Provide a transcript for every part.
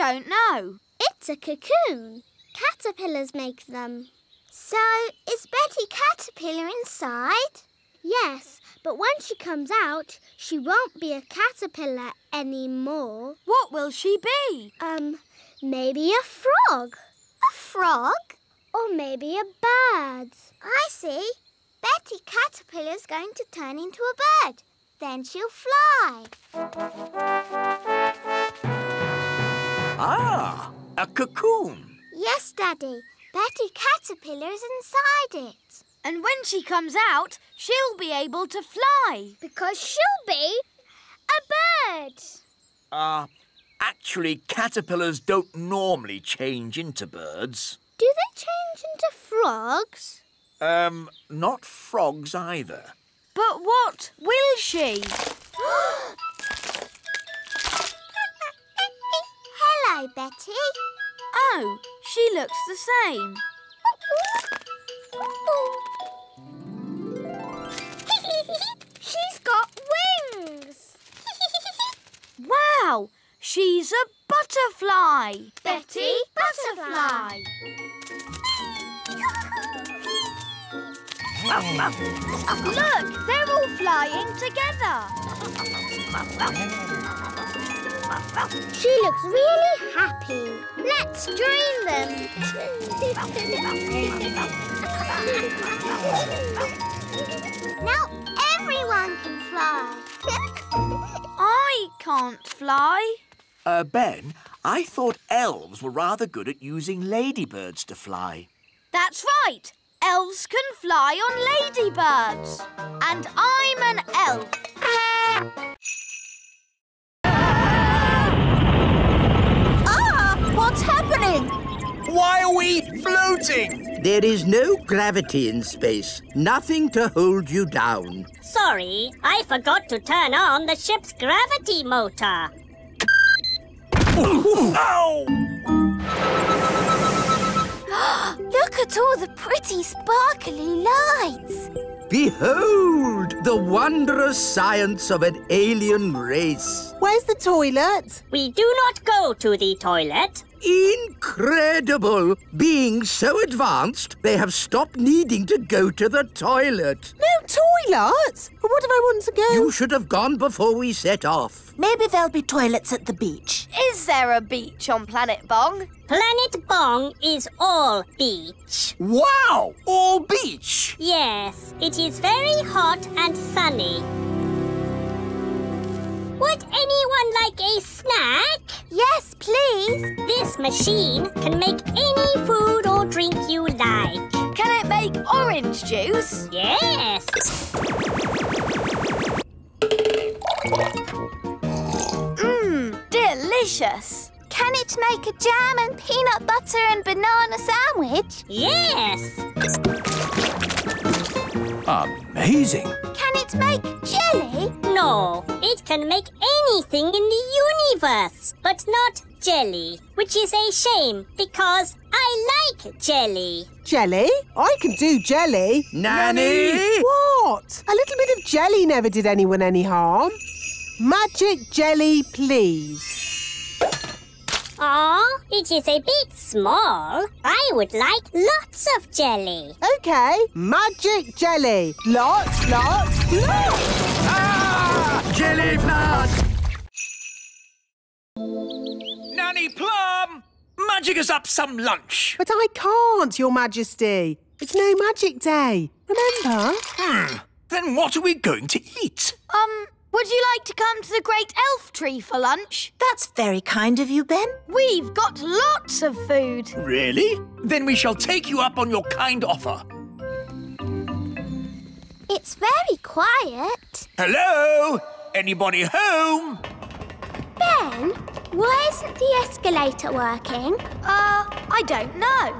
don't know. It's a cocoon. Caterpillars make them. So, is Betty Caterpillar inside? Yes, but when she comes out, she won't be a caterpillar anymore. What will she be? Maybe a frog. A frog? Or maybe a bird. I see. Betty Caterpillar's going to turn into a bird. Then she'll fly. Ah, a cocoon. Yes, Daddy. Betty Caterpillar is inside it. And when she comes out, she'll be able to fly. Because she'll be a bird. Actually, caterpillars don't normally change into birds. Do they change into frogs? Not frogs either. But what will she? Hello, Betty. Oh, she looks the same. She's got wings. Wow, she's a butterfly. Betty Butterfly. Look, they're all flying together. She looks really happy. Let's join them. Now everyone can fly. I can't fly. Ben, I thought elves were rather good at using ladybirds to fly. That's right. Elves can fly on ladybirds. And I'm an elf. Ah! What's happening? Why are we floating? There is no gravity in space. Nothing to hold you down. Sorry, I forgot to turn on the ship's gravity motor. Ow! Look at all the pretty sparkly lights. Behold, the wondrous science of an alien race. Where's the toilet? We do not go to the toilet. Incredible! Being so advanced, they have stopped needing to go to the toilet. No toilet? What if I want to go? You should have gone before we set off. Maybe there'll be toilets at the beach. Is there a beach on Planet Bong? Planet Bong is all beach. Wow! All beach? Yes. It is very hot and sunny. Would anyone like a snack? Yes, please. This machine can make any food or drink you like. Can it make orange juice? Yes. Mmm, delicious. Can it make a jam and peanut butter and banana sandwich? Yes. Amazing. Can it make jelly? No, it can make anything in the universe, but not jelly, which is a shame because I like jelly. Jelly? I can do jelly. Nanny! What? A little bit of jelly never did anyone any harm. Magic jelly, please. Aw, it is a bit small. I would like lots of jelly. OK, magic jelly. Lots, lots. Ah! Jelly plant! Nanny Plum! Magic us up some lunch. But I can't, Your Majesty. It's no magic day, remember? Then what are we going to eat? Would you like to come to the Great Elf Tree for lunch? That's very kind of you, Ben. We've got lots of food. Really? Then we shall take you up on your kind offer. It's very quiet. Hello? Anybody home? Ben, why isn't the escalator working? I don't know.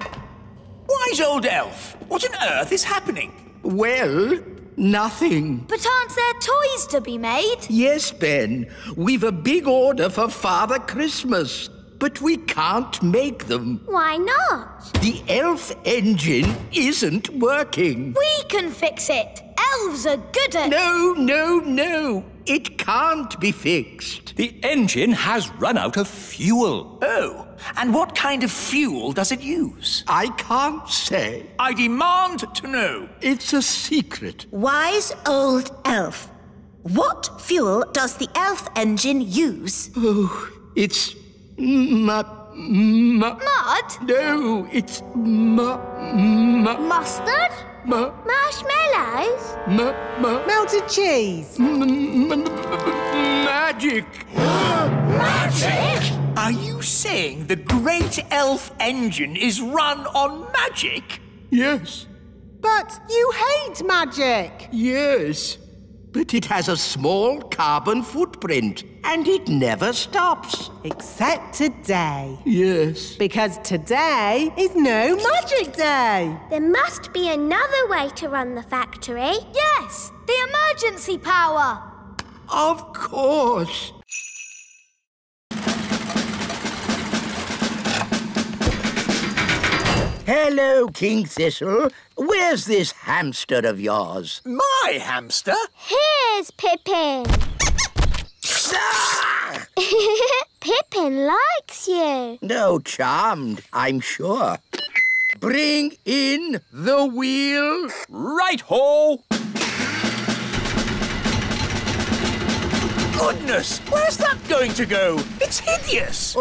Wise old elf, what on earth is happening? Well, nothing. But aren't there toys to be made? Yes, Ben. We've a big order for Father Christmas. but we can't make them. Why not? The elf engine isn't working. We can fix it. Elves are good at... No, no, no. It can't be fixed. The engine has run out of fuel. Oh, and what kind of fuel does it use? I can't say. I demand to know. It's a secret. Wise old elf, what fuel does the elf engine use? Oh, it's mud? No, it's mustard? Marshmallows? Melted cheese? Magic! Magic? Are you saying the great elf engine is run on magic? Yes. But you hate magic! Yes. But it has a small carbon footprint, and it never stops. Except today. Yes. Because today is no magic day. There must be another way to run the factory. Yes, the emergency power. Of course. Hello, King Thistle. Where's this hamster of yours? My hamster? Here's Pippin. Ah! Pippin likes you. No, charmed, I'm sure. Bring in the wheel. Right ho! Goodness! Where's that going to go? It's hideous!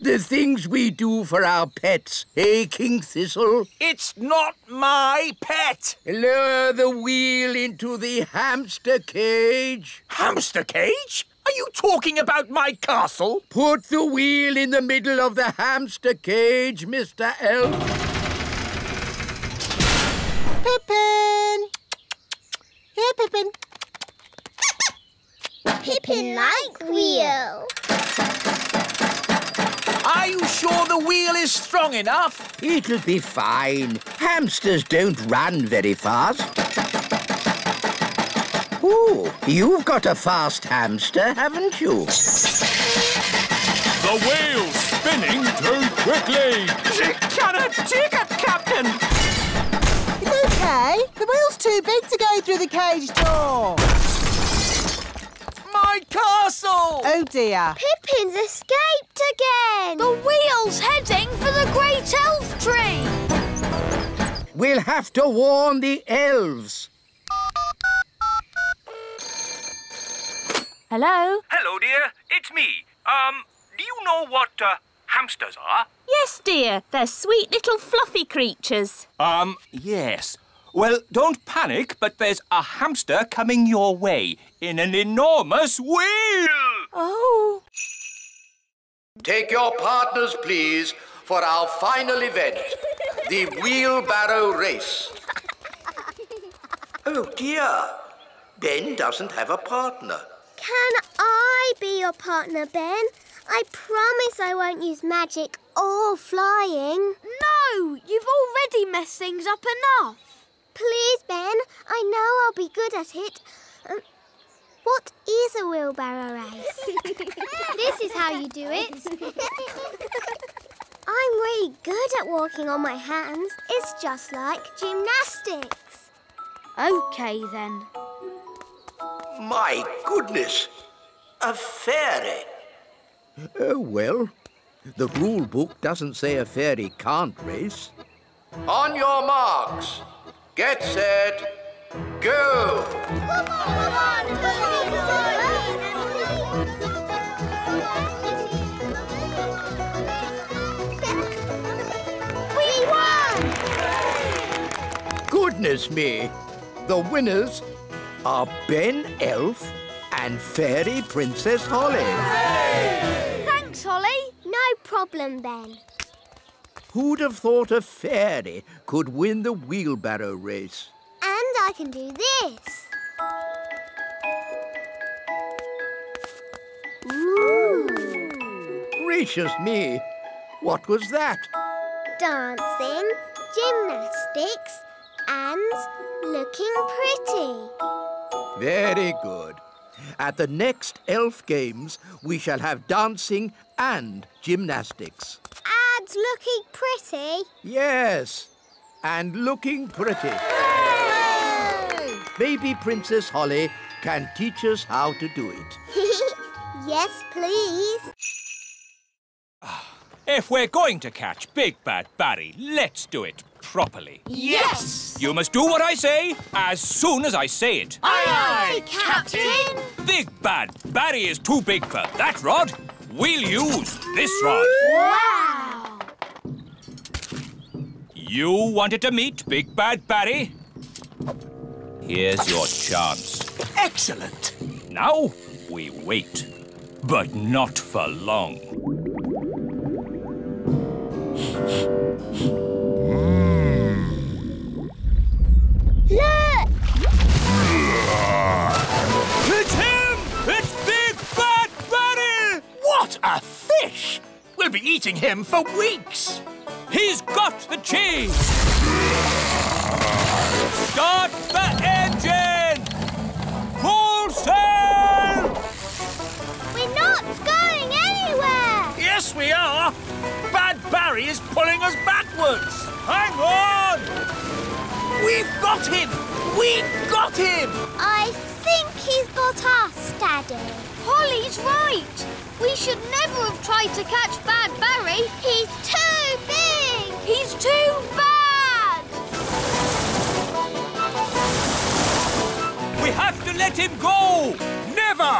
The things we do for our pets, eh, King Thistle? It's not my pet! Lower the wheel into the hamster cage. Hamster cage? Are you talking about my castle? Put the wheel in the middle of the hamster cage, Mr. Elf. Pippin! Here, Pippin. Pippin like wheel. Are you sure the wheel is strong enough? It'll be fine. Hamsters don't run very fast. Ooh, you've got a fast hamster, haven't you? The wheel's spinning too quickly. She cannot take it, Captain. It's okay. The wheel's too big to go through the cage door. My castle! Oh, dear. Pippin's escaped again. The wheel's heading for the great elf tree. We'll have to warn the elves. Hello? Hello, dear. It's me. Do you know what hamsters are? Yes, dear. They're sweet little fluffy creatures. Yes. Well, don't panic, but there's a hamster coming your way in an enormous wheel! Oh. Take your partners, please, for our final event, the wheelbarrow race. Oh, dear. Ben doesn't have a partner. Can I be your partner, Ben? I promise I won't use magic or flying. No! You've already messed things up enough. Please, Ben. I know I'll be good at it. What is a wheelbarrow race? This is how you do it. I'm really good at walking on my hands. It's just like gymnastics. OK, then. My goodness! A fairy! Oh, well, the rule book doesn't say a fairy can't race. On your marks! Get set, go! We won! Goodness me! The winners are Ben Elf and Fairy Princess Holly. Hooray! Thanks, Holly. No problem, Ben. Who'd have thought a fairy could win the wheelbarrow race? And I can do this. Ooh! Gracious me! What was that? Dancing, gymnastics, and looking pretty. Very good. At the next Elf Games, we shall have dancing and gymnastics. And looking pretty. Yes, and looking pretty. Yay! Baby Princess Holly can teach us how to do it. Yes, please. If we're going to catch Big Bad Barry, let's do it properly. Yes! You must do what I say as soon as I say it. Aye, aye, Captain! Big Bad Barry is too big for that rod. We'll use this rod. Wow! You wanted to meet Big Bad Barry? Here's your chance. Excellent! Now we wait, but not for long. Look! It's him! It's Big Bad Barry! What a fish! We'll be eating him for weeks. He's got the cheese! Start the engine! Full sail! We're not going anywhere! Yes, we are! Bad Barry is pulling us backwards! Hang on! We've got him! We've got him! I think he's got us, Daddy. Holly's right. We should never have tried to catch Bad Barry. He's too big! He's too bad! We have to let him go! Never!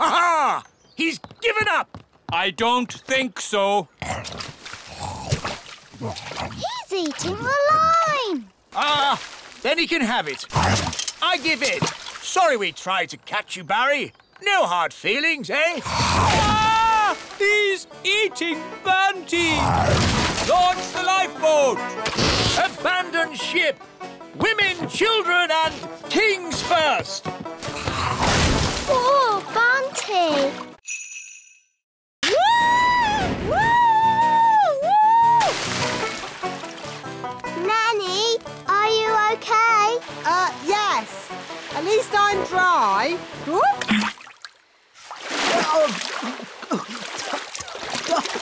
Aha! He's given up! I don't think so. He's eating the line! Ah, then he can have it. I give in. Sorry we tried to catch you, Barry. No hard feelings, eh? Ah! He's eating Bunty! Launch the lifeboat! Abandon ship! Women, children and kings first! Poor Bunty! Nanny, are you OK? Yes. At least I'm dry.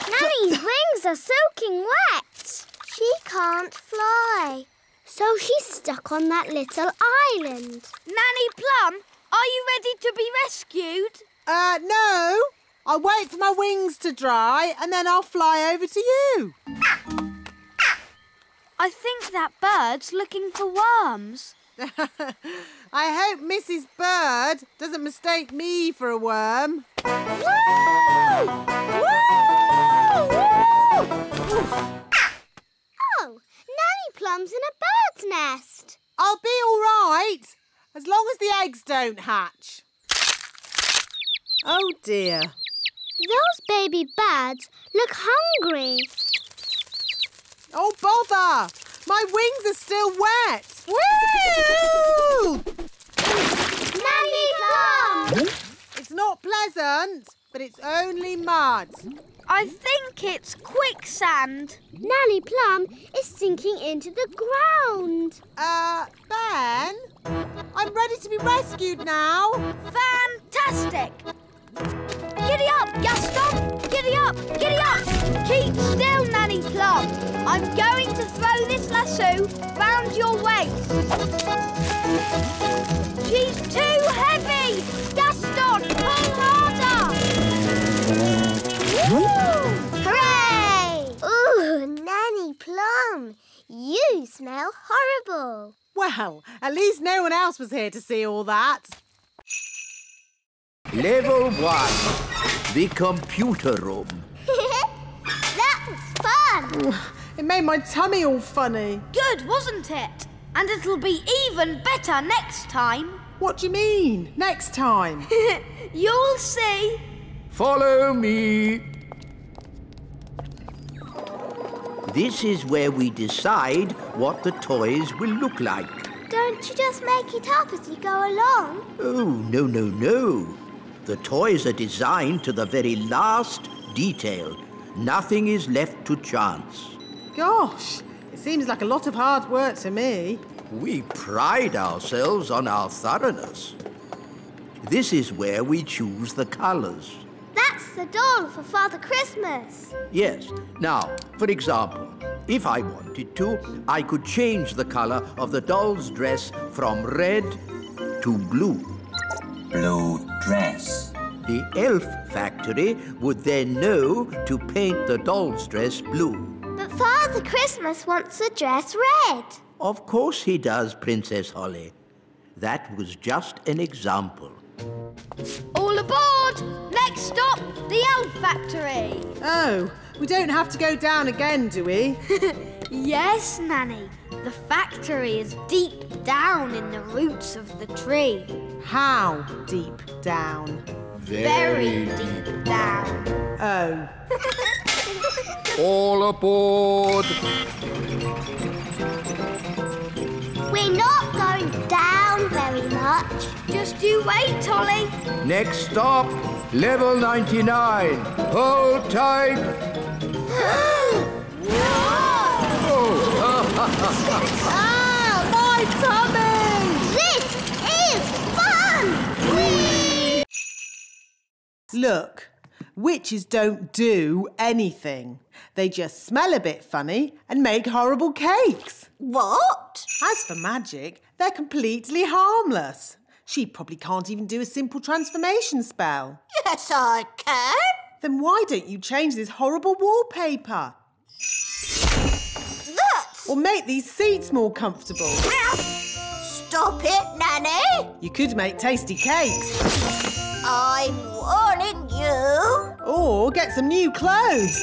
Nanny's wings are soaking wet. She can't fly, so she's stuck on that little island. Nanny Plum, are you ready to be rescued? No. I'll wait for my wings to dry and then I'll fly over to you. Ah. I think that bird's looking for worms. I hope Mrs. Bird doesn't mistake me for a worm. Woo! Woo! Woo! Oh, Nanny Plum's in a bird's nest. I'll be all right, as long as the eggs don't hatch. Oh, dear. Those baby birds look hungry. Oh, bother! My wings are still wet! Woo! Nanny Plum! It's not pleasant, but it's only mud. I think it's quicksand. Nanny Plum is sinking into the ground. Ben? I'm ready to be rescued now. Fantastic! Giddy up, Gaston! Giddy up! Giddy up! Keep still, Nanny Plum. I'm going to throw this lasso round your waist. She's too heavy! Gaston, pull harder! Woo! Hooray! Ooh, Nanny Plum, you smell horrible. Well, at least no one else was here to see all that. Level 1, the computer room. That was fun! It made my tummy all funny. Good, wasn't it? And it'll be even better next time. What do you mean, next time? You'll see. Follow me. This is where we decide what the toys will look like. Don't you just make it up as you go along? Oh, no, no, no. The toys are designed to the very last detail. Nothing is left to chance. Gosh, it seems like a lot of hard work to me. We pride ourselves on our thoroughness. This is where we choose the colors. That's the doll for Father Christmas. Yes. Now, for example, if I wanted to, I could change the color of the doll's dress from red to blue. Blue dress. The elf factory would then know to paint the doll's dress blue. But Father Christmas wants the dress red. Of course he does, Princess Holly. That was just an example. All aboard! Next stop, the elf factory. Oh, we don't have to go down again, do we? Yes, Nanny. The factory is deep down in the roots of the tree. How deep down? Very, very deep down. Oh. All aboard! We're not going down very much. Just you wait, Holly. Next stop, level 99. Hold tight. Ah, my tummy! This is fun! Whee! Look, witches don't do anything. They just smell a bit funny and make horrible cakes. What? As for magic, they're completely harmless. She probably can't even do a simple transformation spell. Yes, I can. Then why don't you change this horrible wallpaper? Or make these seats more comfortable. Stop it, Nanny. You could make tasty cakes. I'm warning you. Or get some new clothes.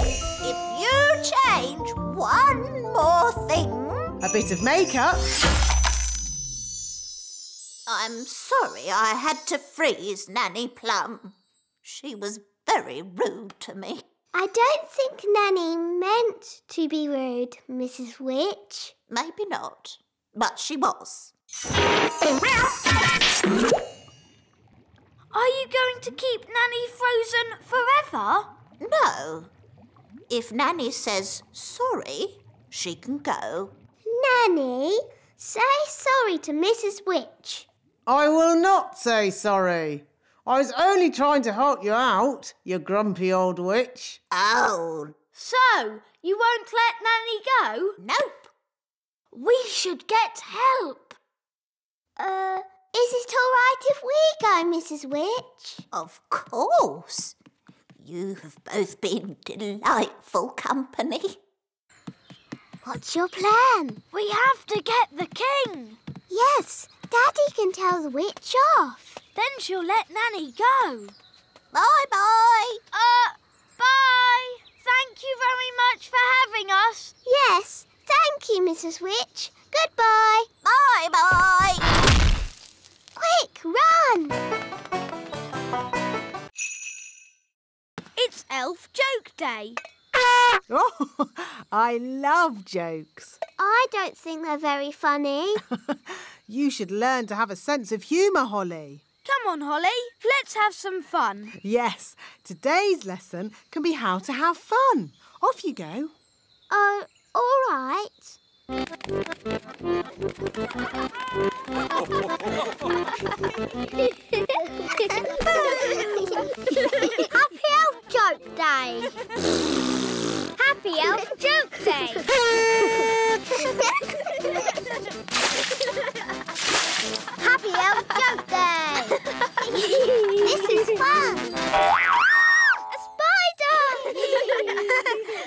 If you change one more thing... A bit of makeup. I'm sorry I had to freeze Nanny Plum. She was very rude to me. I don't think Nanny meant to be rude, Mrs. Witch. Maybe not, but she was. Are you going to keep Nanny frozen forever? No. If Nanny says sorry, she can go. Nanny, say sorry to Mrs. Witch. I will not say sorry. I was only trying to help you out, you grumpy old witch. Oh. So, you won't let Nanny go? Nope. We should get help. Is it all right if we go, Mrs. Witch? Of course. You have both been delightful company. What's your plan? We have to get the king. Yes, Daddy can tell the witch off. Then she'll let Nanny go. Bye-bye. Bye. Thank you very much for having us. Yes, thank you, Mrs. Witch. Goodbye. Bye-bye. Quick, run. It's Elf Joke Day. Oh, I love jokes. I don't think they're very funny. You should learn to have a sense of humour, Holly. Come on, Holly. Let's have some fun. Yes. Today's lesson can be how to have fun. Off you go. Oh, all right. Happy Elf Joke Day. Happy Elf Joke Day. Happy Elf Joke Day. This is fun. A spider!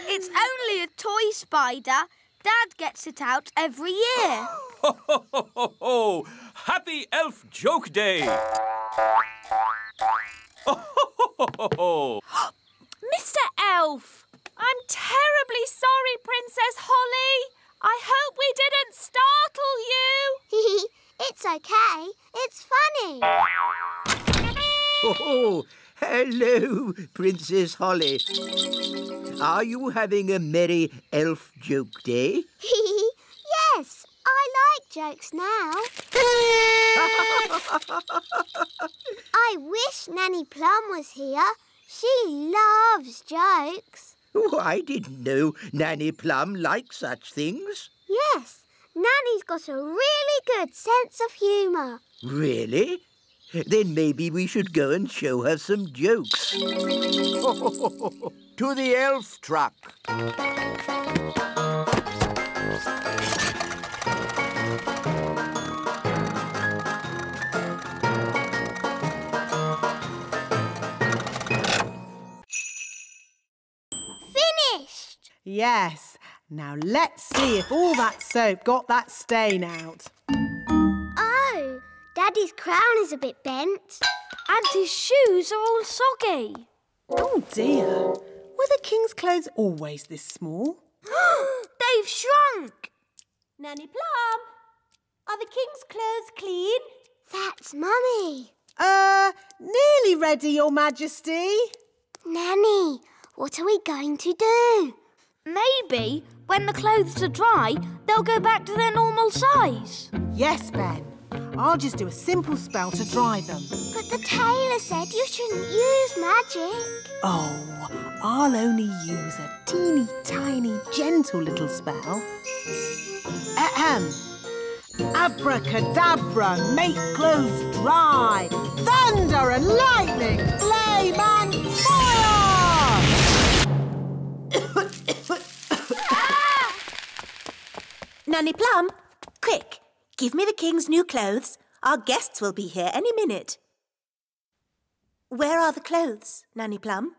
It's only a toy spider. Dad gets it out every year. Ho, ho, ho, ho, ho. Happy Elf Joke Day. Ho, ho, ho, ho, ho. Mr. Elf, I'm terribly sorry, Princess Holly. I hope we didn't startle you. It's okay. It's funny. Oh, hello, Princess Holly. Are you having a merry elf joke day? Yes, I like jokes now. I wish Nanny Plum was here. She loves jokes. Oh, I didn't know Nanny Plum liked such things. Yes, Nanny's got a really good sense of humour. Really? Then maybe we should go and show her some jokes. To the elf truck. Finished! Yes. Now let's see if all that soap got that stain out. Oh, Daddy's crown is a bit bent. And his shoes are all soggy. Oh dear. Were the king's clothes always this small? They've shrunk. Nanny Plum, are the king's clothes clean? That's Mummy. Nearly ready, Your Majesty. Nanny, what are we going to do? Maybe when the clothes are dry, they'll go back to their normal size. Yes, Ben. I'll just do a simple spell to dry them. But the tailor said you shouldn't use magic. Oh, I'll only use a teeny tiny gentle little spell. Ahem. Abracadabra, make clothes dry. Thunder and lightning, flame and fire! Nanny Plum, quick, give me the king's new clothes. Our guests will be here any minute. Where are the clothes, Nanny Plum?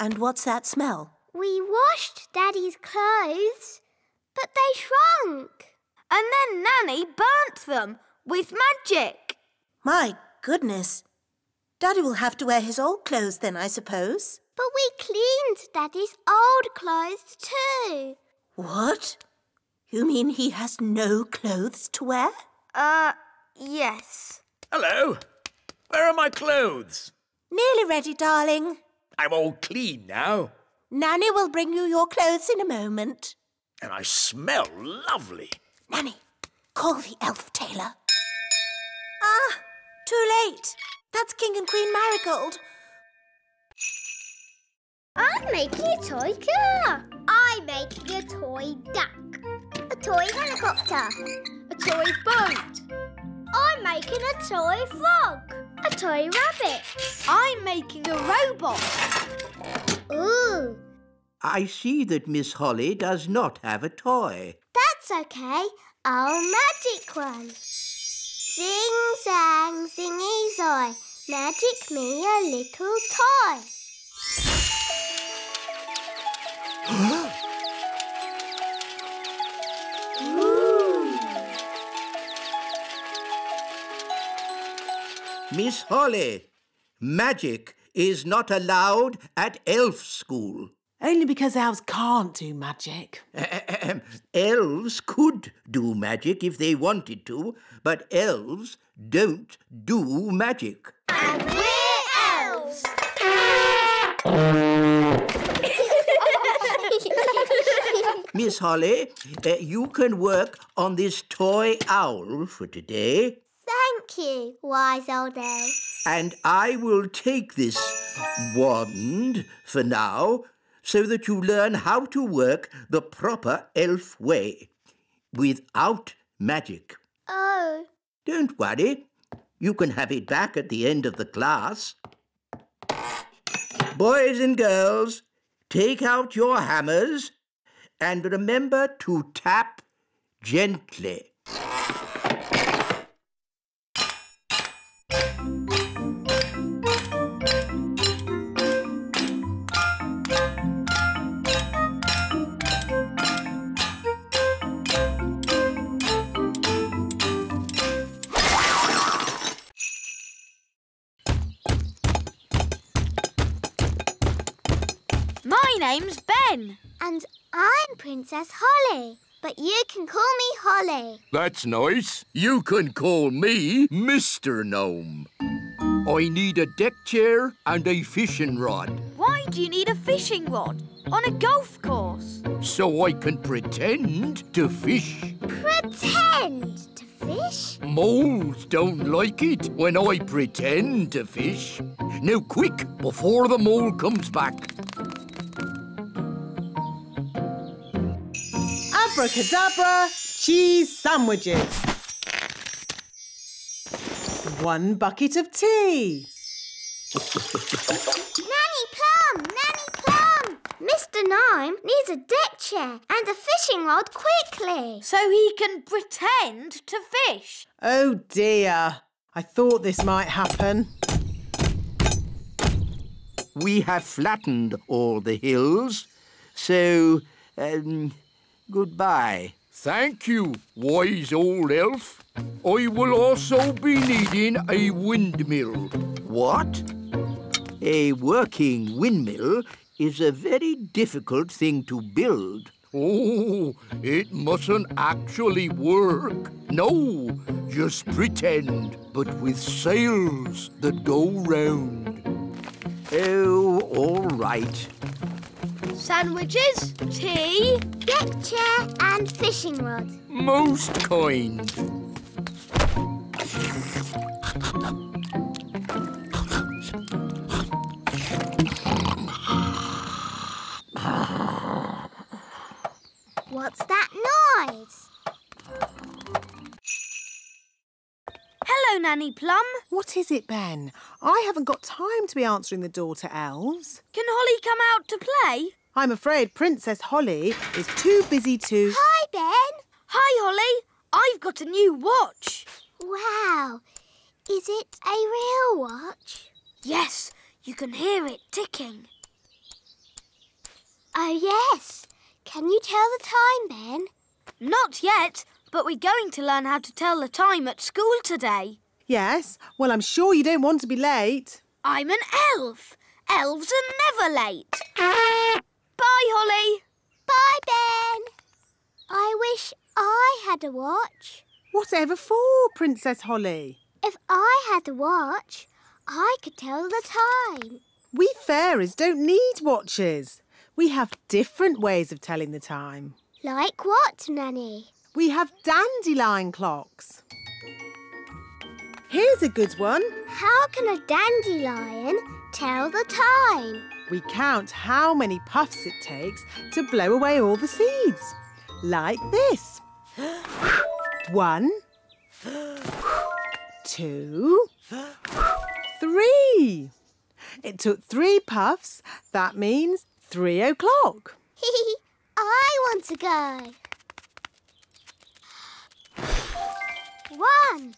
And what's that smell? We washed Daddy's clothes, but they shrunk. And then Nanny burnt them with magic. My goodness. Daddy will have to wear his old clothes then, I suppose. But we cleaned Daddy's old clothes too. What? You mean he has no clothes to wear? Yes. Hello. Where are my clothes? Nearly ready, darling. I'm all clean now. Nanny will bring you your clothes in a moment. And I smell lovely. Nanny, call the elf tailor. Ah, too late. That's King and Queen Marigold. I'm making a toy car. I'm making a toy duck. A toy helicopter. A toy boat. I'm making a toy frog. A toy rabbit. I'm making a robot. Ooh. I see that Miss Holly does not have a toy. That's okay. I'll magic one. Zing zang zingy zoy. Magic me a little toy. Miss Holly, magic is not allowed at elf school. Only because elves can't do magic. Elves could do magic if they wanted to, but elves don't do magic. And we're elves! Miss Holly, you can work on this toy owl for today. Thank you, wise old elf. And I will take this wand for now so that you learn how to work the proper elf way, without magic. Oh. Don't worry. You can have it back at the end of the class. Boys and girls, take out your hammers and remember to tap gently. My name's Ben. And I'm Princess Holly, but you can call me Holly. That's nice. You can call me Mr. Gnome. I need a deck chair and a fishing rod. Why do you need a fishing rod? On a golf course? So I can pretend to fish. Pretend to fish? Moles don't like it when I pretend to fish. Now quick, before the mole comes back. Abracadabra, cheese sandwiches. 1 bucket of tea. Nanny Plum! Nanny Plum! Mr. Gnome needs a deck chair and a fishing rod quickly. So he can pretend to fish. Oh dear. I thought this might happen. We have flattened all the hills, so goodbye. Thank you, wise old elf. I will also be needing a windmill. What? A working windmill is a very difficult thing to build. Oh, it mustn't actually work. No, just pretend, but with sails that go round. Oh, all right. Sandwiches, tea, deck chair and fishing rod. Most kind. What's that noise? Hello, Nanny Plum. What is it, Ben? I haven't got time to be answering the door to elves. Can Holly come out to play? I'm afraid Princess Holly is too busy to... Hi, Ben. Hi, Holly. I've got a new watch. Wow. Is it a real watch? Yes. You can hear it ticking. Oh, yes. Can you tell the time, Ben? Not yet, but we're going to learn how to tell the time at school today. Yes. Well, I'm sure you don't want to be late. I'm an elf. Elves are never late. Bye, Holly. Bye, Ben. I wish I had a watch. Whatever for, Princess Holly? If I had a watch, I could tell the time. We fairies don't need watches. We have different ways of telling the time. Like what, Nanny? We have dandelion clocks. Here's a good one. How can a dandelion tell the time? We count how many puffs it takes to blow away all the seeds. Like this. 1, 2, 3. It took 3 puffs. That means 3 o'clock. I want to go. 1.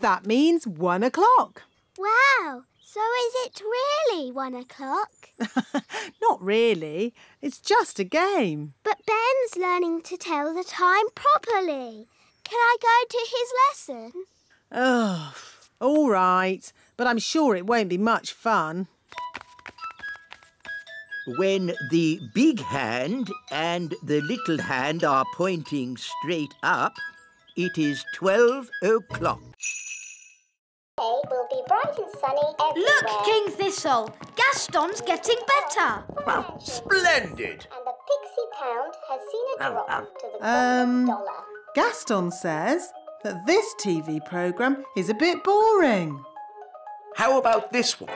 That means 1 o'clock. Wow. So is it really 1 o'clock? Not really. It's just a game. But Ben's learning to tell the time properly. Can I go to his lesson? Oh, all right. But I'm sure it won't be much fun. When the big hand and the little hand are pointing straight up, it is 12 o'clock. Will be bright and sunny everywhere. Look, King Thistle, Gaston's getting better. Wow, splendid. And the pixie pound has seen a drop to the $1. Gaston says that this TV programme is a bit boring. How about this one?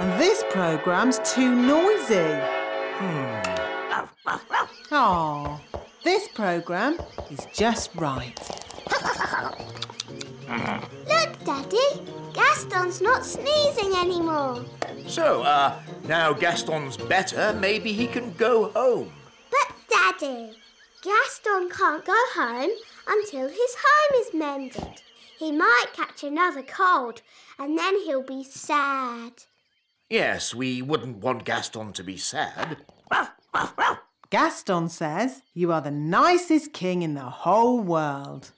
And this programme's too noisy. Oh, this programme is just right. Look, Daddy, Gaston's not sneezing anymore. So, now Gaston's better, maybe he can go home. But, Daddy, Gaston can't go home until his home is mended. He might catch another cold, and then he'll be sad. Yes, we wouldn't want Gaston to be sad. Gaston says you are the nicest king in the whole world.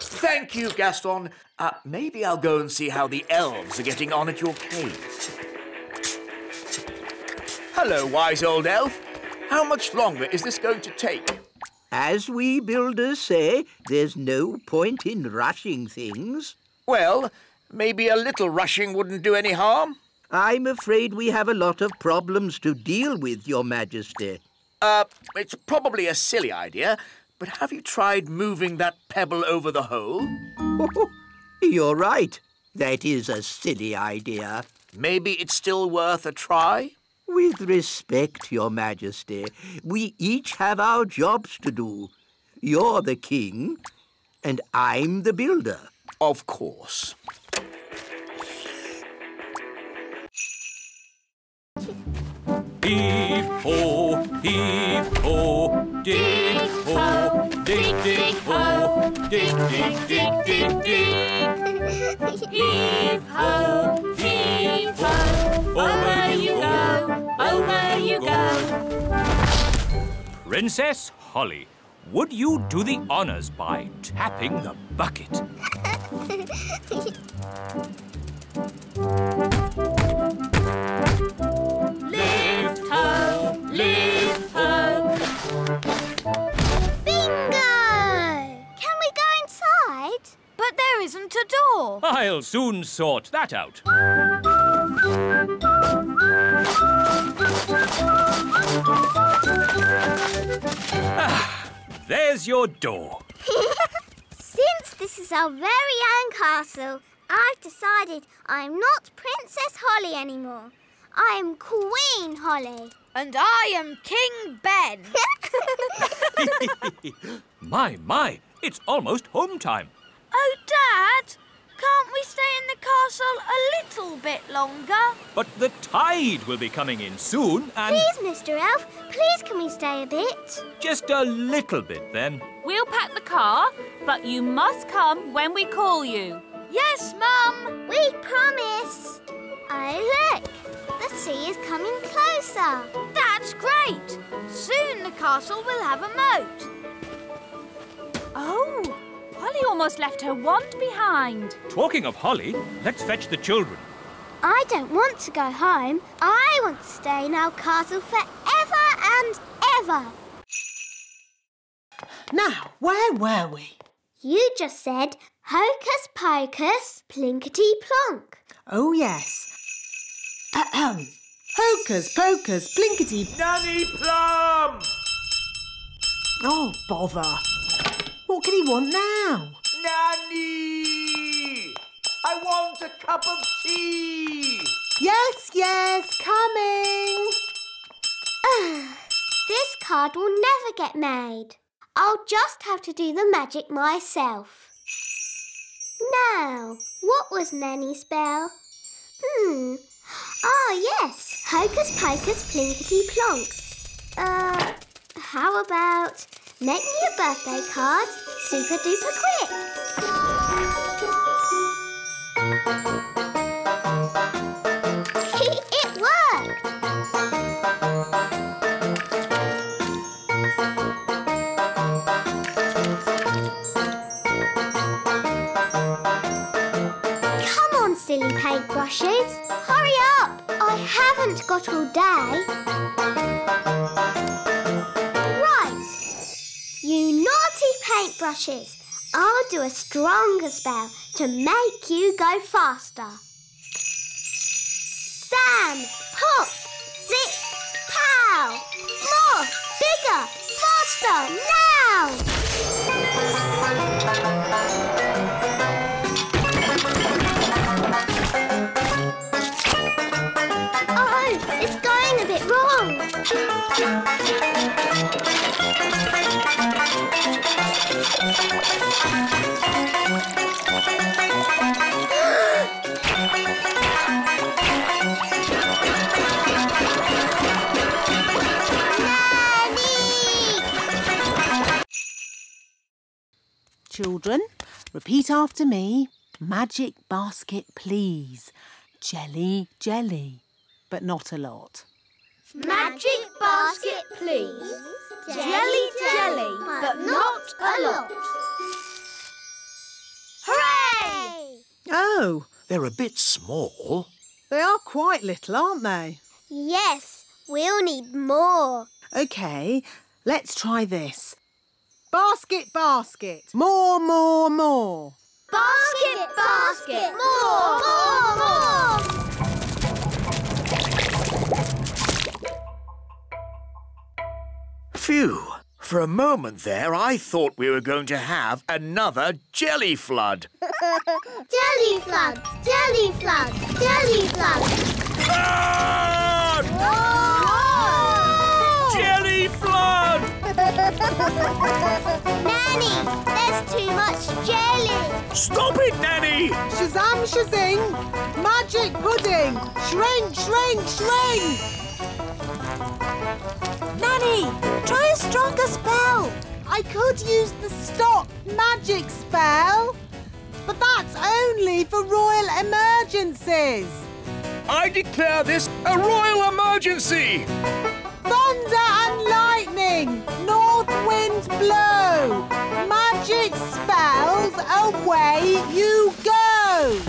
Thank you, Gaston. Maybe I'll go and see how the elves are getting on at your cave. Hello, wise old elf. How much longer is this going to take? As we builders say, there's no point in rushing things. Well, maybe a little rushing wouldn't do any harm. I'm afraid we have a lot of problems to deal with, Your Majesty. It's probably a silly idea, but have you tried moving that pebble over the hole? You're right. That is a silly idea. Maybe it's still worth a try? With respect, Your Majesty, we each have our jobs to do. You're the king, and I'm the builder. Of course. Heave-ho, heave-ho, dig-ho, dig-dig-ho, dig-dig-dig-dig-dig. Heave-ho, heave-ho, over you go, over you go. Princess Holly, would you do the honours by tapping the bucket? Lift-ho, lift-ho. Bingo! Can we go inside? But there isn't a door. I'll soon sort that out. Ah, there's your door. Since this is our very own castle, I've decided I'm not Princess Holly anymore. I am Queen Holly. And I am King Ben. My, my, it's almost home time. Oh, Dad, can't we stay in the castle a little bit longer? But the tide will be coming in soon and... Please, Mr Elf, please can we stay a bit? Just a little bit then. We'll pack the car, but you must come when we call you. Yes, Mum. We promise. Oh, look. The sea is coming closer. That's great. Soon the castle will have a moat. Oh, Holly almost left her wand behind. Talking of Holly, let's fetch the children. I don't want to go home. I want to stay in our castle forever and ever. Now, where were we? You just said hocus pocus, plinkety plonk. Oh, yes. Ahem. Hocus pocus, plinkety... Nanny Plum! Oh, bother. What can he want now? Nanny! I want a cup of tea! Yes, yes, coming. This card will never get made. I'll just have to do the magic myself. Now, what was Nanny's spell? Ah, yes. Hocus pocus, plinkety plonk. How about make me a birthday card super duper quick? It worked! Come on, silly paintbrushes. Hurry up! I haven't got all day. Right, you naughty paintbrushes. I'll do a stronger spell to make you go faster. Sam, pop, zip, pow! More, bigger, faster, now! Children, repeat after me. Magic basket, please. Jelly, jelly, but not a lot. Magic basket, please. Jelly, jelly, but not a lot. Hooray! Oh, they're a bit small. They are quite little, aren't they? Yes, we'll need more. OK, let's try this. Basket, basket, more, more, more. Basket, basket, more, more, more. Phew! For a moment there, I thought we were going to have another jelly flood. Jelly flood! Jelly flood! Jelly flood! Ah! Whoa! Whoa! Jelly flood! Nanny, there's too much jelly. Stop it, Nanny! Shazam, shazing! Magic pudding! Shrink, shrink, shrink! Nanny, try a stronger spell. I could use the stop magic spell, but that's only for royal emergencies. I declare this a royal emergency! Thunder and lightning! North wind blow! Magic spells, away you go!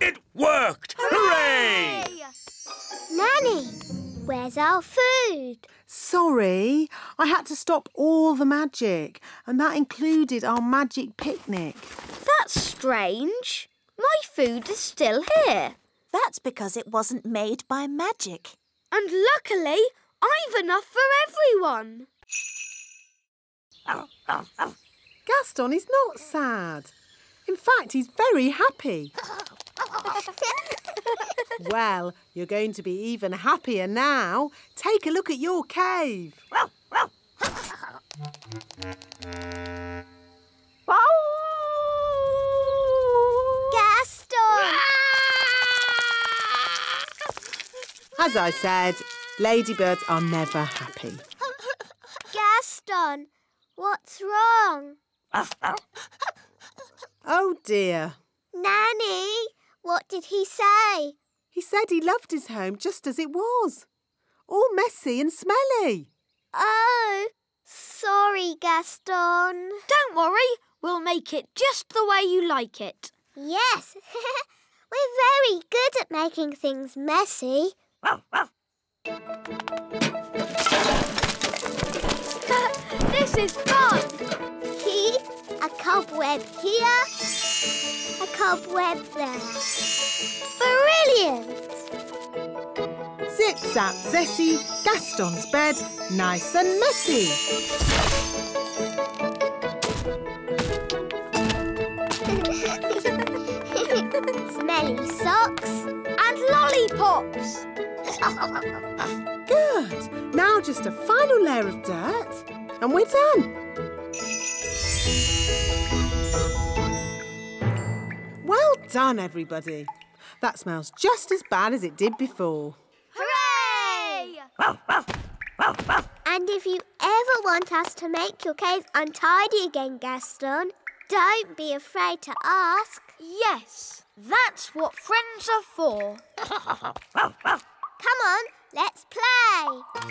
It worked! Hooray! Nanny, where's our food? Sorry, I had to stop all the magic, and that included our magic picnic. That's strange. My food is still here. That's because it wasn't made by magic. And luckily, I've enough for everyone. Gaston is not sad. In fact, he's very happy. Well, you're going to be even happier now. Take a look at your cave. As I said, ladybirds are never happy. Gaston, what's wrong? Oh, dear. Nanny, what did he say? He said he loved his home just as it was. All messy and smelly. Oh, sorry, Gaston. Don't worry, we'll make it just the way you like it. Yes, we're very good at making things messy. This is fun! Key, a cobweb here, a cobweb there. Brilliant! Zip, zap, zessie, Gaston's bed, nice and messy. Smelly socks and lollipops. Good. Now just a final layer of dirt and we're done. Well done, everybody. That smells just as bad as it did before. Hooray! And if you ever want us to make your cave untidy again, Gaston, don't be afraid to ask. Yes, that's what friends are for. Come on, let's play.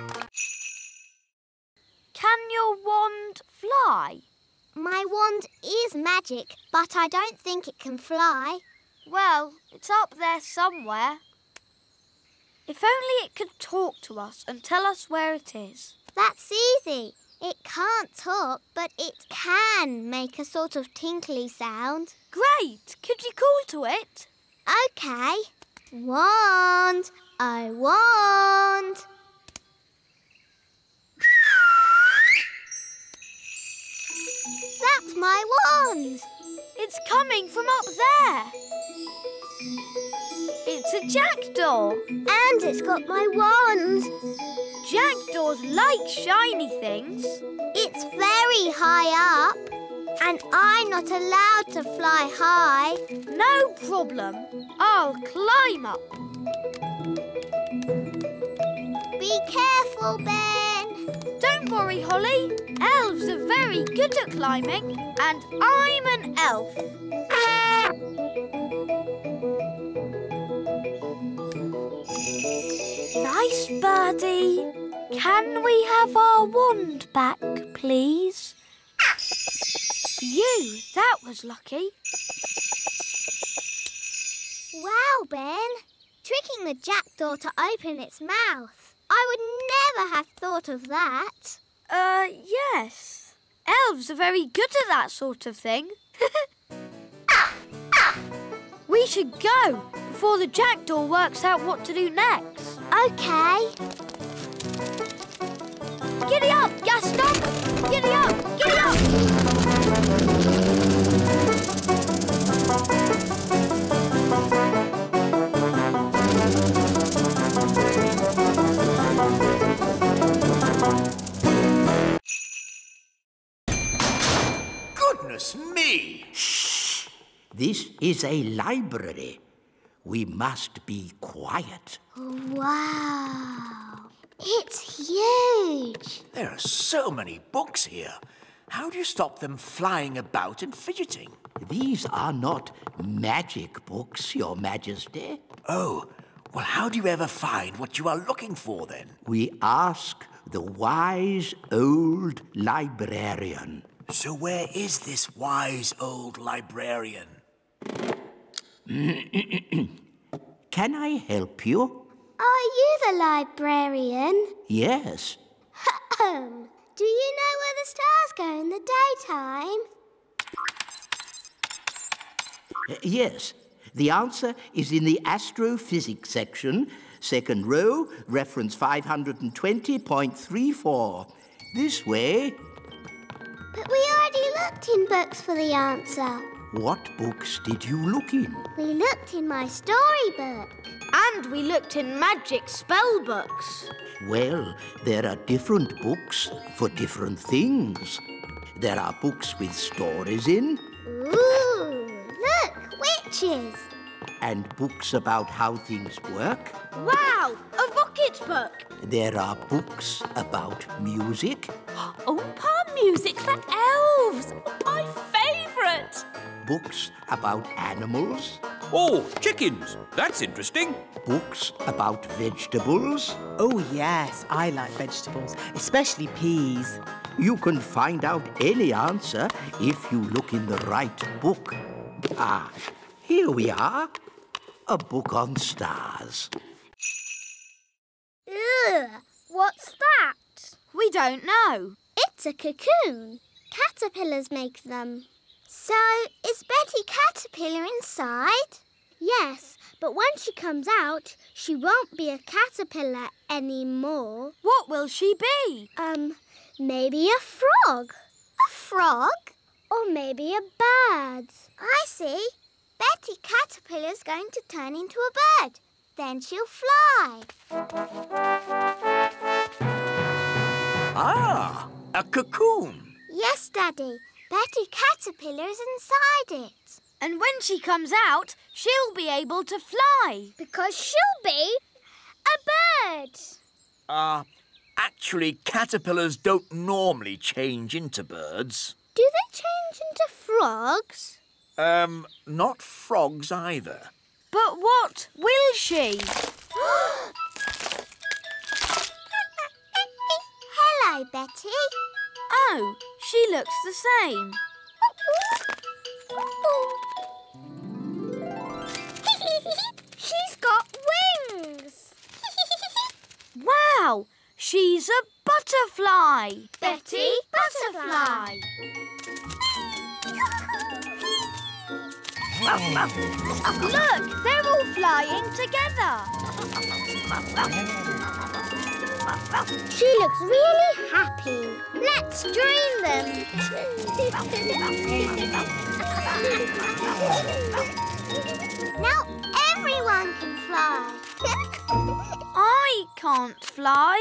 Can your wand fly? My wand is magic, but I don't think it can fly. Well, it's up there somewhere. If only it could talk to us and tell us where it is. That's easy. It can't talk, but it can make a sort of tinkly sound. Great! Could you call to it? OK. Wand, I wand. That's my wand. It's coming from up there. It's a jackdaw. And it's got my wand. Jackdaws like shiny things. It's very high up. And I'm not allowed to fly high. No problem. I'll climb up. Be careful, Ben. Don't worry, Holly. Elves are very good at climbing. And I'm an elf. Nice birdie. Can we have our wand back, please? You, that was lucky. Wow, Ben. Tricking the jackdaw to open its mouth. I would never have thought of that. Yes. Elves are very good at that sort of thing. We should go before the jackdaw works out what to do next. OK. Giddy up, Gaston! Giddy up! Giddy up! This is a library. We must be quiet. Wow. It's huge. There are so many books here. How do you stop them flying about and fidgeting? These are not magic books, Your Majesty. Oh, well, how do you ever find what you are looking for, then? We ask the wise old librarian. So where is this wise old librarian? Can I help you? Are you the librarian? Yes. Do you know where the stars go in the daytime? Yes. The answer is in the astrophysics section, second row, reference 520.34. This way. But we already looked in books for the answer. What books did you look in? We looked in my storybook. And we looked in magic spell books. Well, there are different books for different things. There are books with stories in. Ooh, look, witches. And books about how things work. Wow, a rocket book. There are books about music. Oompa music for elves, my favourite. Books about animals. Oh, chickens. That's interesting. Books about vegetables. Oh, yes, I like vegetables, especially peas. You can find out any answer if you look in the right book. Ah, here we are. A book on stars. Ugh, what's that? We don't know. It's a cocoon. Caterpillars make them. So, is Betty Caterpillar inside? Yes, but when she comes out, she won't be a caterpillar anymore. What will she be? Maybe a frog. A frog? Or maybe a bird. I see. Betty Caterpillar's going to turn into a bird. Then she'll fly. Ah, a cocoon. Yes, Daddy. Betty Caterpillar is inside it. And when she comes out, she'll be able to fly. Because she'll be a bird. Actually, caterpillars don't normally change into birds. Do they change into frogs? Not frogs either. But what will she? Hello, Betty. Oh, she looks the same. She's got wings! Wow, she's a butterfly. Betty Butterfly. Look, they're all flying together. She looks really happy. Let's join them. Now everyone can fly. I can't fly.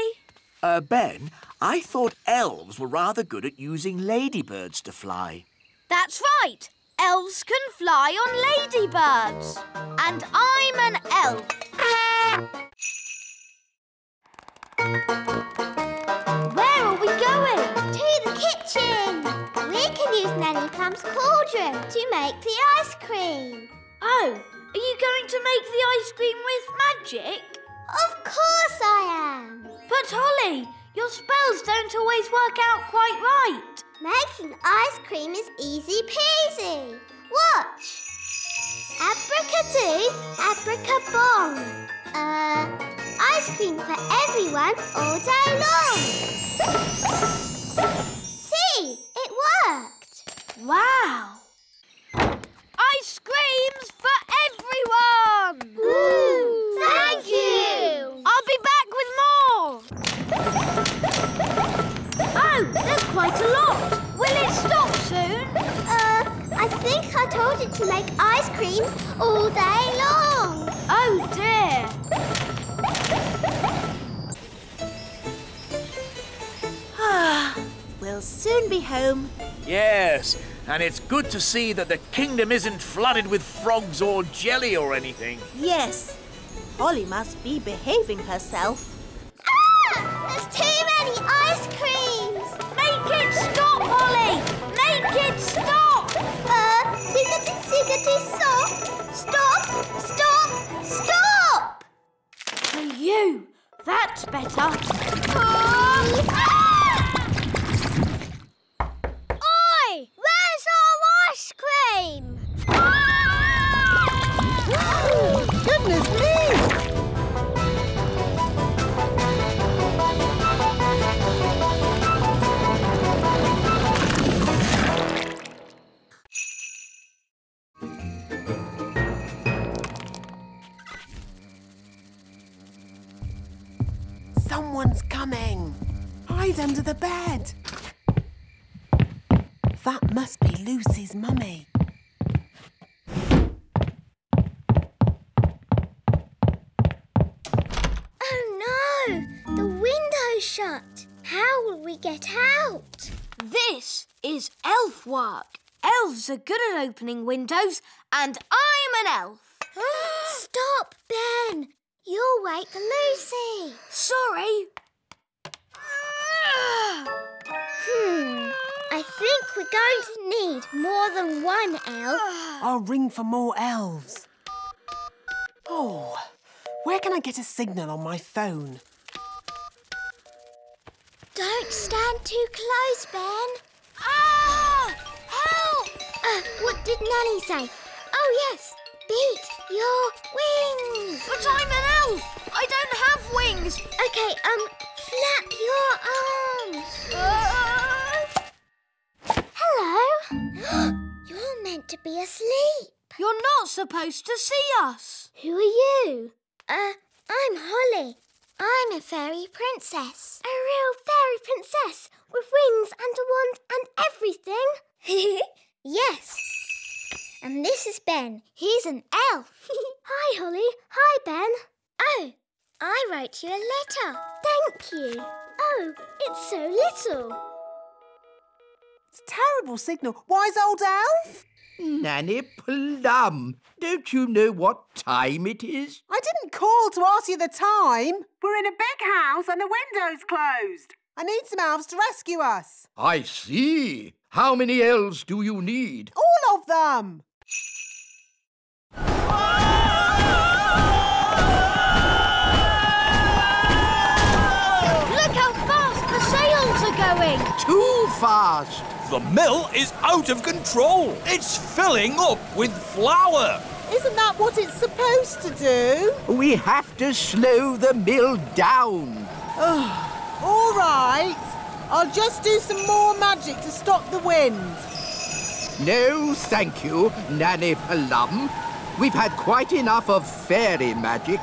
Ben, I thought elves were rather good at using ladybirds to fly. That's right. Elves can fly on ladybirds. And I'm an elf. Where are we going? To the kitchen. We can use Nanny Plum's cauldron to make the ice cream. Oh, are you going to make the ice cream with magic? Of course I am. But Holly, your spells don't always work out quite right. Making ice cream is easy peasy. Watch. Abracadoo, abracabong. Ice cream for everyone all day long. See, it worked. Wow. Ice creams for everyone. Ooh, thank you. I'll be back with more. Oh, there's quite a lot. Will it stop soon? I think I told it to make ice cream all day long. Oh, dear. We'll soon be home. Yes, And it's good to see that the kingdom isn't flooded with frogs or jelly or anything. Yes. Holly must be behaving herself. Ah! There's too many ice creams! Make it stop, Holly! Make it stop! Siggity, siggity, stop! Stop! Stop! Stop! For you! That's better. Oi! Where's our ice cream? Oh, goodness me! Someone's coming. Hide under the bed. That must be Lucy's mummy. Oh no! The window's shut. How will we get out? This is elf work. Elves are good at opening windows, and I'm an elf. Stop, Ben. You'll wake Lucy. Sorry. I think we're going to need more than one elf. I'll ring for more elves. Oh, where can I get a signal on my phone? Don't stand too close, Ben. Ah! Help! What did Nanny say? Oh, yes. Beat your wings. But I'm an elf. I don't have wings. OK, flap your arms. Hello? You're meant to be asleep. You're not supposed to see us. Who are you? I'm Holly. I'm a fairy princess. A real fairy princess with wings and a wand and everything. Yes. And this is Ben. He's an elf. Hi, Holly. Hi, Ben. Oh, I wrote you a letter. Thank you. Oh, it's so little. It's a terrible signal. Wise old elf? Nanny Plum, don't you know what time it is? I didn't call to ask you the time. We're in a big house and the window's closed. I need some elves to rescue us. I see. How many elves do you need? All of them. Look how fast the sails are going. Too fast. The mill is out of control. It's filling up with flour. Isn't that what it's supposed to do? We have to slow the mill down. All right. I'll just do some more magic to stop the wind. No, thank you, Nanny Plum. We've had quite enough of fairy magic.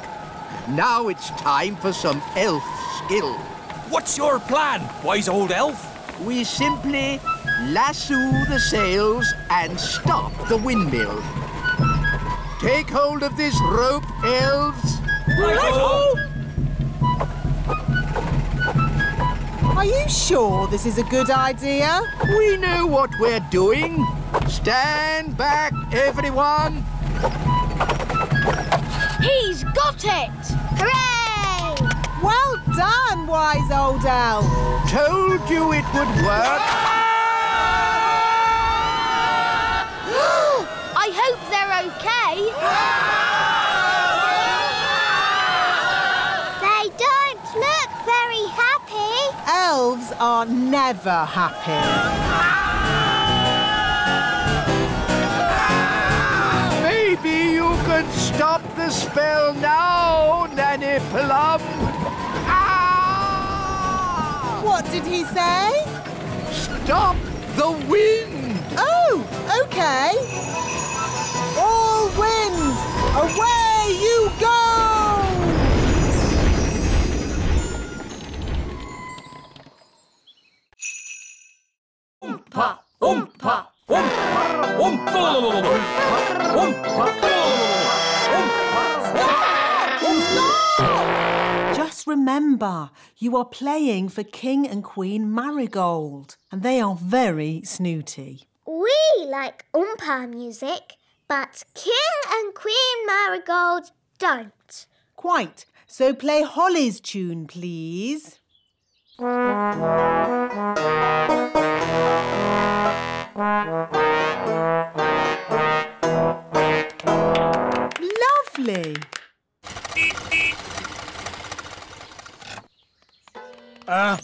Now it's time for some elf skill. What's your plan, wise old elf? We simply lasso the sails and stop the windmill. Take hold of this rope, elves. Are you sure this is a good idea? We know what we're doing. Stand back, everyone. He's got it! Hooray! Well done, wise old elf. Told you it would work. I hope they're okay. They don't look very happy. Elves are never happy. Maybe you could stop the spell now, Nanny Plum. What did he say? Stop the wind. Oh, okay. All winds, away you go! Oompa, oompa, oompa, oompa, oompa, oompa. Just remember, you are playing for King and Queen Marigold, and they are very snooty. We like oompa music, but King and Queen Marigold don't. Quite. So play Holly's tune, please. Lovely.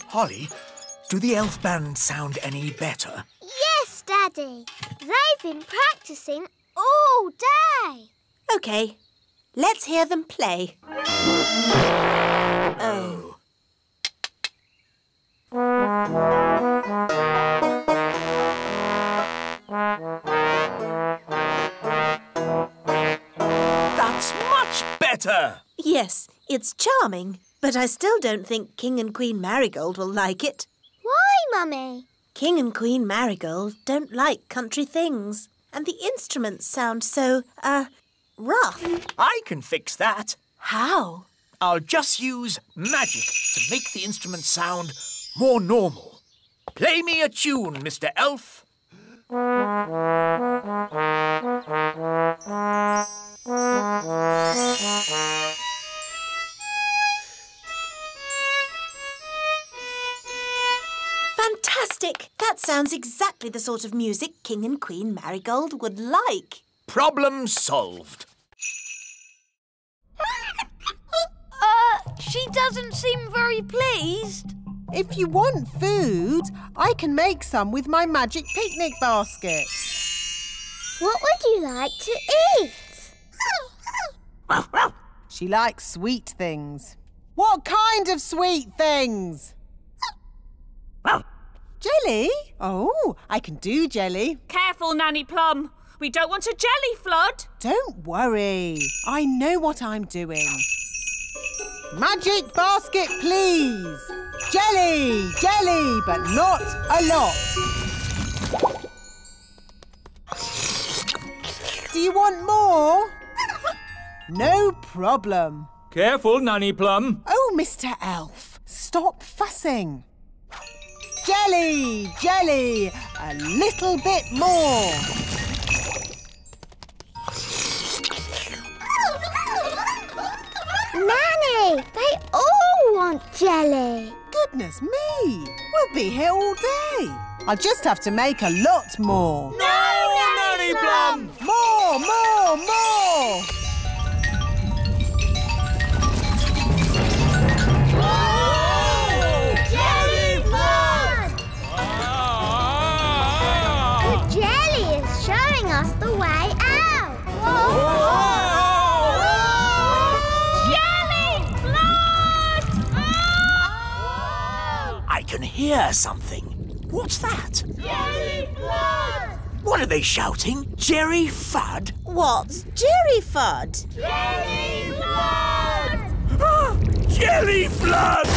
Holly, do the elf band sound any better? Yes, Daddy. They've been practising all day. OK, let's hear them play. Oh. That's much better. Yes, it's charming. But I still don't think King and Queen Marigold will like it. Why, Mummy? King and Queen Marigold don't like country things. And the instruments sound so, rough. I can fix that. How? I'll just use magic to make the instruments sound more normal. Play me a tune, Mr. Elf. Fantastic! That sounds exactly the sort of music King and Queen Marigold would like. Problem solved. She doesn't seem very pleased. If you want food, I can make some with my magic picnic basket. What would you like to eat? She likes sweet things. What kind of sweet things? Jelly? Oh, I can do jelly. Careful, Nanny Plum. We don't want a jelly flood. Don't worry. I know what I'm doing. Magic basket, please. Jelly, jelly, but not a lot. Do you want more? No problem. Careful, Nanny Plum. Oh, Mr. Elf, stop fussing. Jelly, jelly, a little bit more. Nanny, they all want jelly. Goodness me, we'll be here all day. I'll just have to make a lot more. No, Nanny Plum! More! Us the way out. Whoa. Jelly flood! Oh. I can hear something. What's that? Jelly flood! What are they shouting? Jerry Fudd? What's Jerry Fudd? Jelly flood! Jelly flood!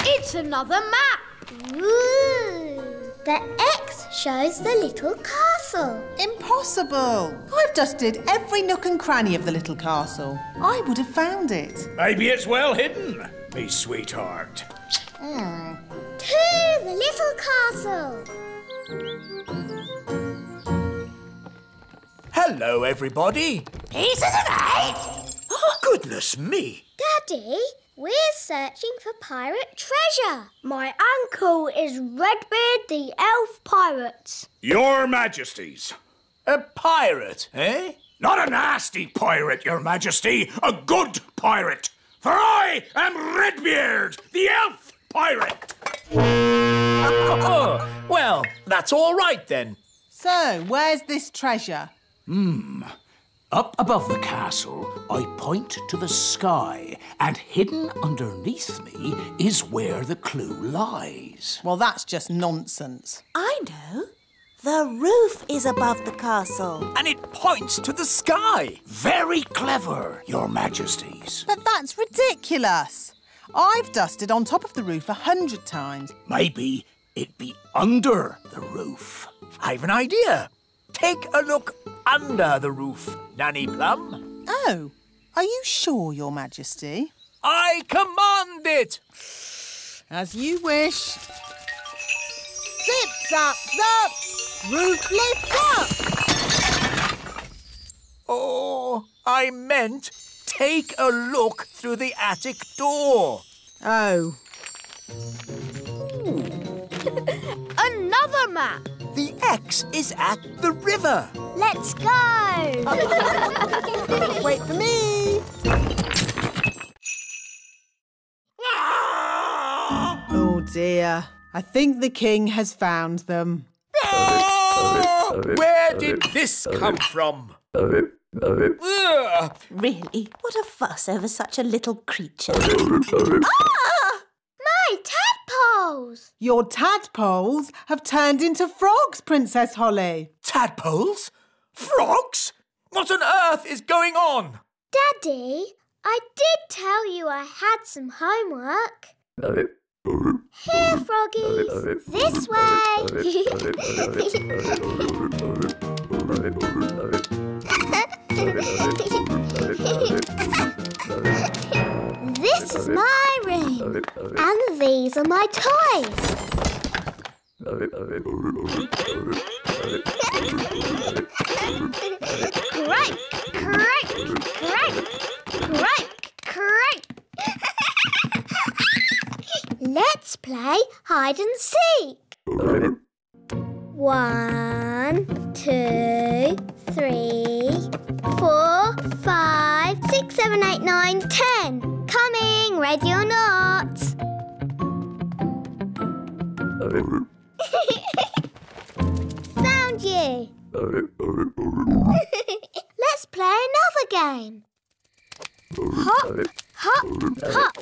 It's another map. Ooh, the X shows the little castle. Impossible. I've dusted every nook and cranny of the little castle. I would have found it. Maybe it's well hidden, me sweetheart. To the little castle. Hello, everybody. Pieces of eight. Goodness me. Daddy, we're searching for pirate treasure. My uncle is Redbeard the Elf Pirate. Your Majesties. A pirate, eh? Not a nasty pirate, Your Majesty. A good pirate. For I am Redbeard the Elf Pirate. Oh, well, that's all right then. So, where's this treasure? Up above the castle, I point to the sky, and hidden underneath me is where the clue lies. Well, that's just nonsense. I know. The roof is above the castle. And it points to the sky. Very clever, Your Majesties. But that's ridiculous. I've dusted on top of the roof 100 times. Maybe it'd be under the roof. I've an idea. Take a look under the roof, Nanny Plum. Oh, are you sure, Your Majesty? I command it! As you wish. Zip, zap, zap! Roof lift up! Oh, I meant take a look through the attic door. Oh. Another map! The X is at the river. Let's go! Wait for me! Oh, dear. I think the king has found them. Oh! Where did this come from? Really? What a fuss over such a little creature. Ah! My tadpoles! Your tadpoles have turned into frogs, Princess Holly. Tadpoles? Frogs? What on earth is going on? Daddy, I did tell you I had some homework. Here, froggies! This way! This is my room, and these are my toys. Crank, crank, crank, crank, crank. Let's play hide and seek. 1, 2, 3, 4, 5, 6, 7, 8, 9, 10. Coming, ready or not. Found you. Let's play another game. Hop, hop, hop.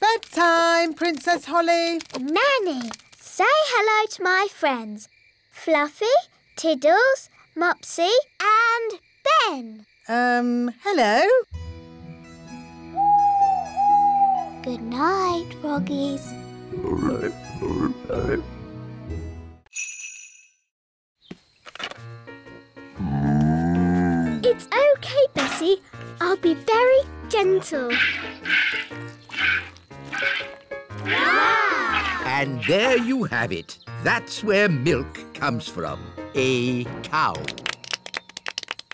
Bedtime, Princess Holly. Nanny, say hello to my friends, Fluffy, Tiddles, Mopsy and Ben. Hello. Good night, froggies. It's OK, Bessie. I'll be very gentle. Wow! And there you have it. That's where milk comes from. A cow.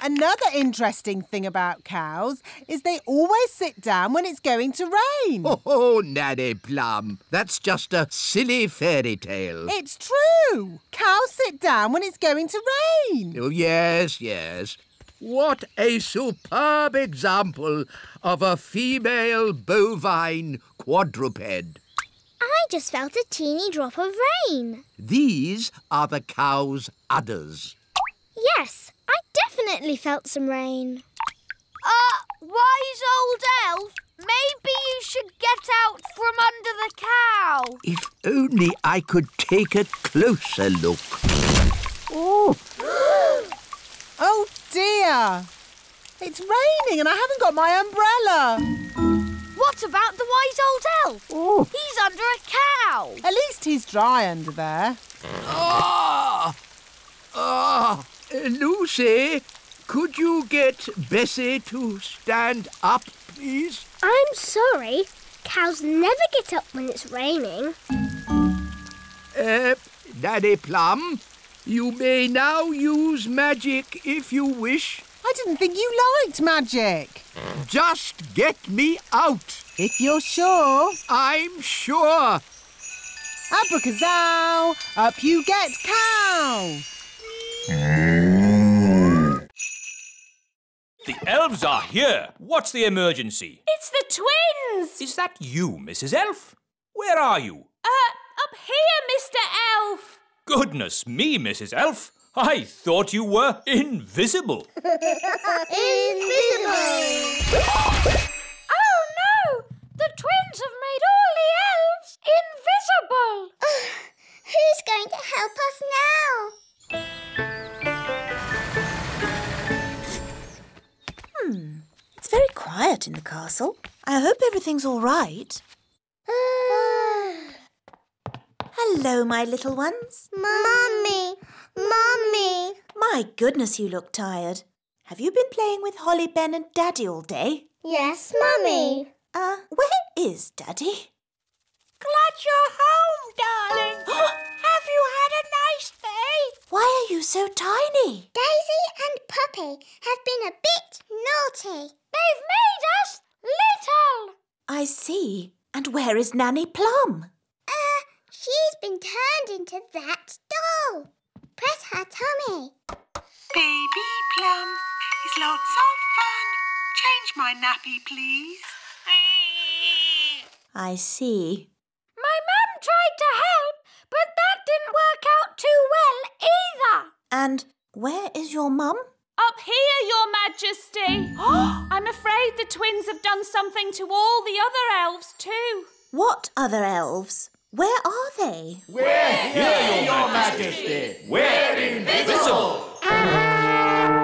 Another interesting thing about cows is they always sit down when it's going to rain. Oh, Nanny Plum, that's just a silly fairy tale. It's true. Cows sit down when it's going to rain. Oh, yes, yes. What a superb example of a female bovine quadruped. I just felt a teeny drop of rain. These are the cow's udders. Yes, I definitely felt some rain. Wise old elf, maybe you should get out from under the cow. If only I could take a closer look. Oh! Oh, dear! It's raining and I haven't got my umbrella. What about the wise old elf? Ooh. He's under a cow. At least he's dry under there. Ah! Ah! Lucy, could you get Bessie to stand up, please? I'm sorry. Cows never get up when it's raining. Nanny Plum, you may now use magic if you wish. I didn't think you liked magic. Just get me out. If you're sure. I'm sure. Abracazow, up you get, cow. The elves are here. What's the emergency? It's the twins. Is that you, Mrs. Elf? Where are you? Up here, Mr. Elf. Goodness me, Mrs. Elf. I thought you were invisible. Invisible! Oh, no! The twins have made all the elves invisible. Who's going to help us now? It's very quiet in the castle. I hope everything's all right. Hello, my little ones. Mummy! Mummy! My goodness, you look tired. Have you been playing with Holly, Ben and Daddy all day? Yes, Mummy. Where is Daddy? Glad you're home, darling. Have you had a nice day? Why are you so tiny? Daisy and Puppy have been a bit naughty. They've made us little. I see. And where is Nanny Plum? She's been turned into that doll. Press her tummy. Baby Plum, it's lots of fun. Change my nappy, please. I see. My mum tried to help, but that didn't work out too well either. And where is your mum? Up here, Your Majesty. I'm afraid the twins have done something to all the other elves too. What other elves? Where are they? We're here, Your Majesty. We're invisible.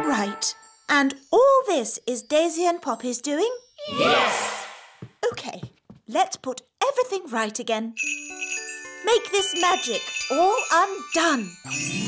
Right. And all this is Daisy and Poppy's doing? Yes. OK. Let's put everything right again. Make this magic all undone.